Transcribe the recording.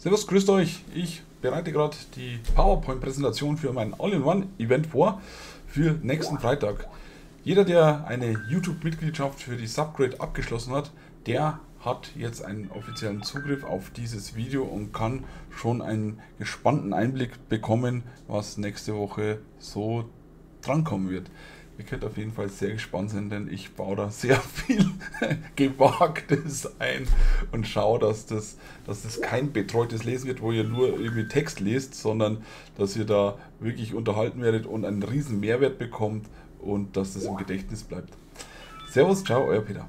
Servus, grüßt euch. Ich bereite gerade die PowerPoint-Präsentation für mein All-in-One-Event vor für nächsten Freitag. Jeder, der eine YouTube-Mitgliedschaft für die SUPPGRADE abgeschlossen hat, der hat jetzt einen offiziellen Zugriff auf dieses Video und kann schon einen gespannten Einblick bekommen, was nächste Woche so drankommen wird. Ihr könnt auf jeden Fall sehr gespannt sein, denn ich baue da sehr viel Gewagtes ein und schaue, dass das kein betreutes Lesen wird, wo ihr nur irgendwie Text lest, sondern dass ihr da wirklich unterhalten werdet und einen riesen Mehrwert bekommt und dass das im Gedächtnis bleibt. Servus, ciao, euer Peter.